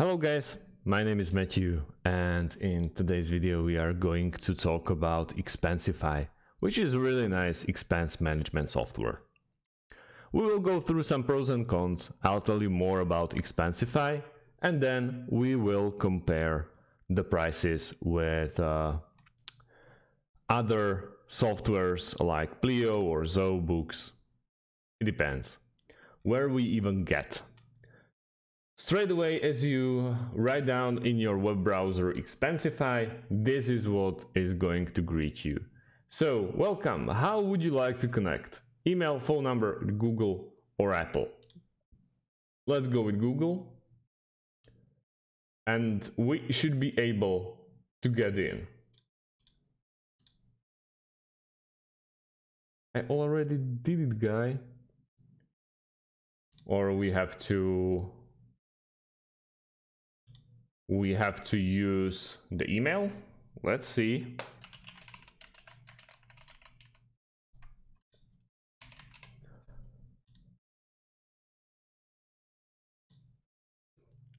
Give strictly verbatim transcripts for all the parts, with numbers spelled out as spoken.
Hello guys, my name is Matthew and in today's video we are going to talk about Expensify, which is really nice expense management software. We will go through some pros and cons, I'll tell you more about Expensify, and then we will compare the prices with uh, other softwares like Pleo or Zoho Books. It depends where we even get. Straight away, as you write down in your web browser Expensify, this is what is going to greet you. So, welcome, how would you like to connect? Email, phone number, Google or Apple? Let's go with Google. And we should be able to get in. I already did it, guy. Or we have to... We have to use the email. Let's see.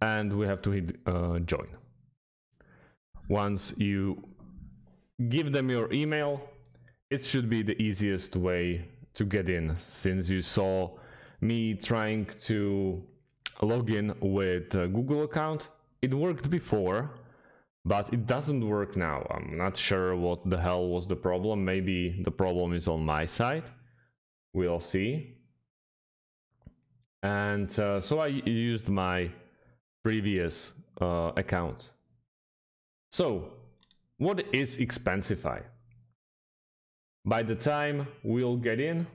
And we have to hit uh, join. Once you give them your email, it should be the easiest way to get in, since you saw me trying to log in with a Google account. It worked before, but it doesn't work now. I'm not sure what the hell was the problem. Maybe the problem is on my side. We'll see. And uh, so I used my previous uh, account. So what is Expensify? By the time we'll get in,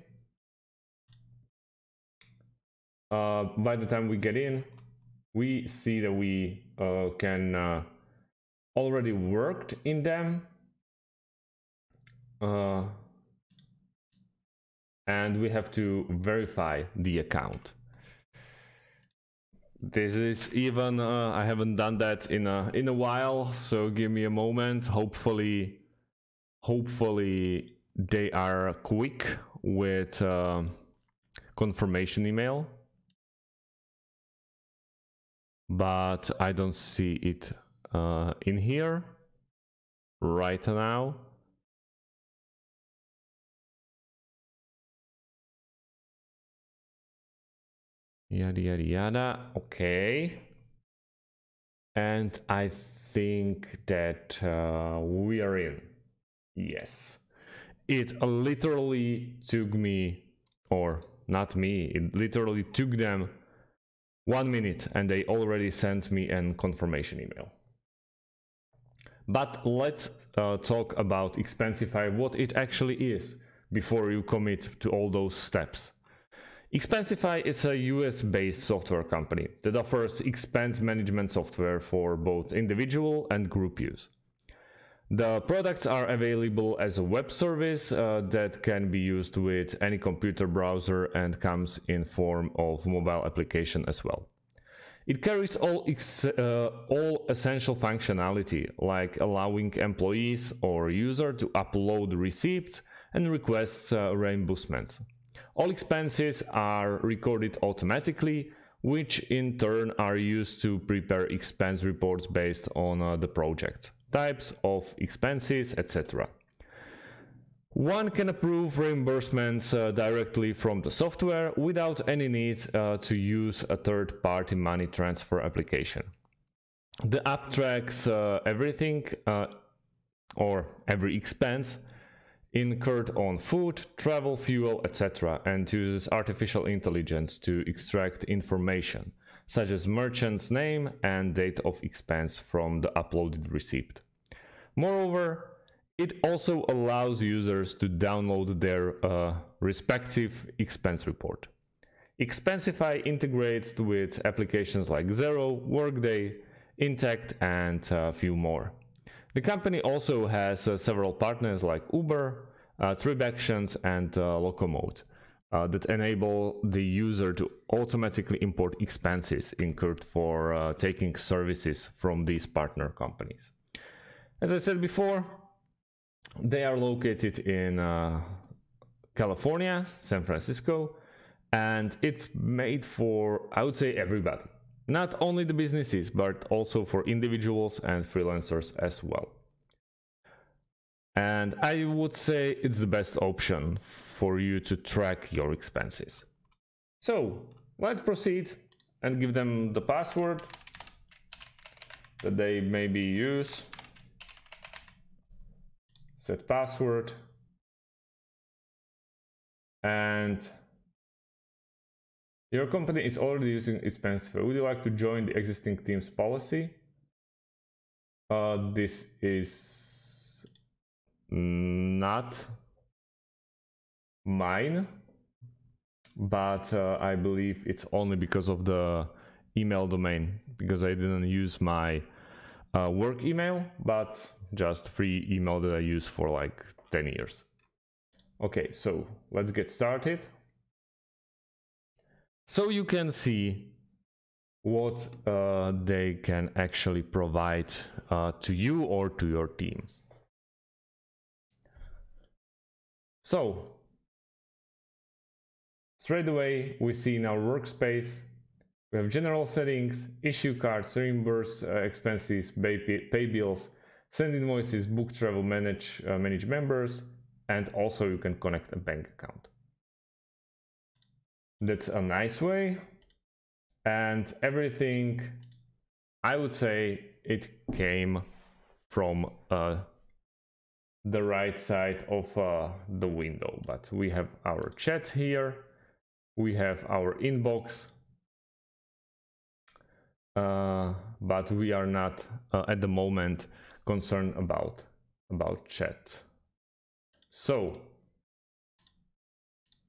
uh, by the time we get in, we see that we uh, can uh, already worked in them. Uh, and we have to verify the account. This is even, uh, I haven't done that in a, in a while, so give me a moment. Hopefully, hopefully they are quick with uh, confirmation email. But I don't see it uh, in here right now. Yada, yada, yada. Okay. And I think that uh, we are in. Yes. It literally took me, or not me, it literally took them one minute and they already sent me a confirmation email. But let's uh, talk about Expensify, what it actually is, before you commit to all those steps. Expensify is a U S-based software company that offers expense management software for both individual and group use. The products are available as a web service uh, that can be used with any computer browser and comes in form of mobile application as well. It carries all, ex uh, all essential functionality, like allowing employees or user to upload receipts and request uh, reimbursements. All expenses are recorded automatically, which in turn are used to prepare expense reports based on uh, the project, types of expenses, et cetera. One can approve reimbursements uh, directly from the software without any need uh, to use a third-party money transfer application. The app tracks uh, everything uh, or every expense incurred on food, travel, fuel, et cetera, and uses artificial intelligence to extract information such as merchant's name and date of expense from the uploaded receipt. Moreover, it also allows users to download their uh, respective expense report. Expensify integrates with applications like Xero, Workday, Intact, and a few more. The company also has uh, several partners like Uber, uh, TripActions, and uh, Locomote. Uh, that enable the user to automatically import expenses incurred for uh, taking services from these partner companies. As I said before, they are located in uh, California, San Francisco, and it's made for, I would say, everybody. not only the businesses, but also for individuals and freelancers as well. And I would say it's the best option for you to track your expenses. So let's proceed and give them the password that they maybe use. Set password. And your company is already using Expensify. Would you like to join the existing team's policy? Uh, this is not mine, but uh, I believe it's only because of the email domain, because I didn't use my uh, work email, but just free email that I use for like ten years. Okay, so let's get started. So you can see what uh, they can actually provide uh, to you or to your team. So straight away we see in our workspace we have general settings, issue cards, reimburse uh, expenses, pay, pay bills, send invoices, book travel, manage uh, manage members, and also you can connect a bank account. That's a nice way, and everything, I would say, it came from uh, the right side of uh, the window. But we have our chats here, we have our inbox, uh, but we are not uh, at the moment concerned about about chat. So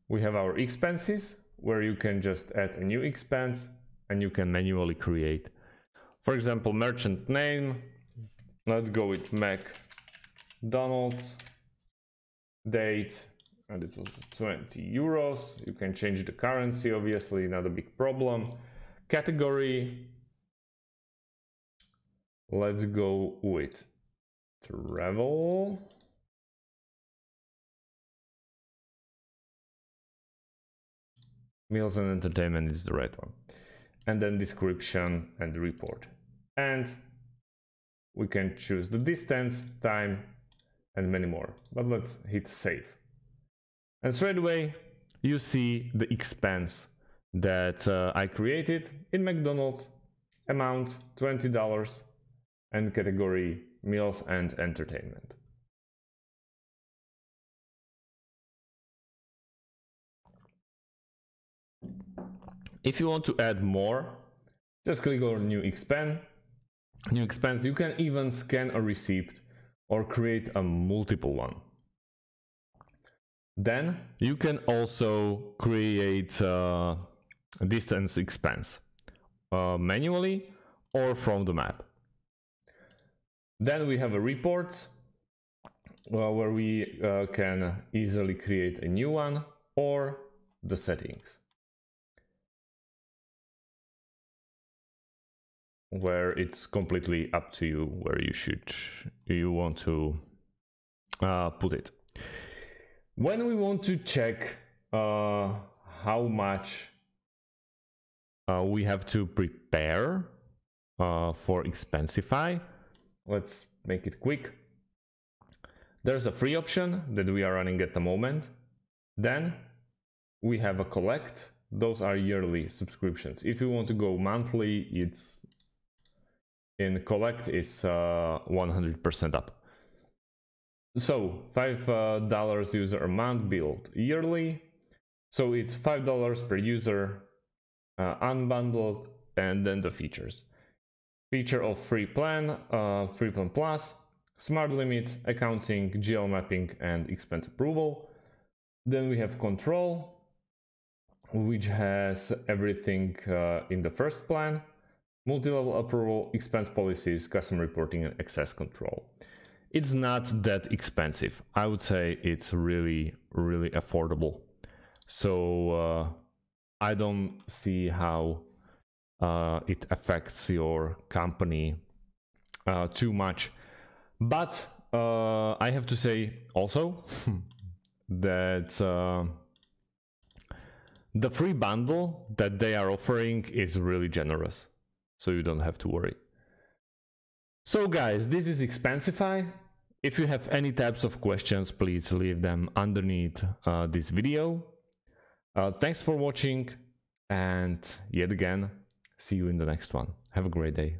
we have our expenses, where you can just add a new expense and you can manually create, for example, merchant name. Let's go with McDonald's. Date, and it was twenty euros. You can change the currency, obviously not a big problem. Category, let's go with travel. Meals and entertainment is the right one. And then description and report. And we can choose the distance, time, and many more. But let's hit save. And straight away, you see the expense that uh, I created in McDonald's. Amount twenty dollars and category meals and entertainment. If you want to add more, just click on new expense. New expense. You can even scan a receipt or create a multiple one. Then you can also create a distance expense uh, manually or from the map. Then we have a report uh, where we uh, can easily create a new one or the settings, where it's completely up to you where you should you want to uh, put it. When we want to check uh, how much uh, we have to prepare uh, for Expensify, let's make it quick. There's a free option that we are running at the moment. Then we have a collect. Those are yearly subscriptions. If you want to go monthly, it's in collect, it's uh, one hundred percent up. So five dollars uh, user amount billed yearly. So it's five dollars per user, uh, unbundled, and then the features. Feature of free plan, uh, free plan plus, smart limits, accounting, geo mapping, and expense approval. Then we have control, which has everything uh, in the first plan. Multi-level approval, expense policies, custom reporting, and access control. It's not that expensive. I would say it's really, really affordable. So uh, I don't see how uh, it affects your company uh, too much. But uh, I have to say also that uh, the free bundle that they are offering is really generous. so you don't have to worry. So guys, this is Expensify. If you have any types of questions, please leave them underneath uh, this video. Uh, thanks for watching, and yet again, see you in the next one. Have a great day.